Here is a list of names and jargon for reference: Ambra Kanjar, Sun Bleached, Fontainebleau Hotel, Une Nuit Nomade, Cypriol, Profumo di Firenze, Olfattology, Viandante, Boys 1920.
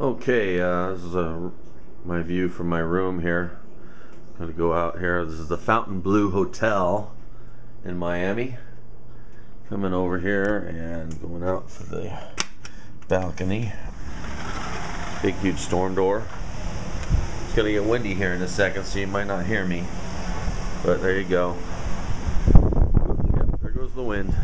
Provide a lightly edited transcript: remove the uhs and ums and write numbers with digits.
Okay, this is my view from my room here. I'm going to go out here. This is the Fontainebleau Hotel in Miami. Coming over here and going out to the balcony. Big, huge storm door. It's going to get windy here in a second, so you might not hear me. But there you go. Yep, there goes the wind.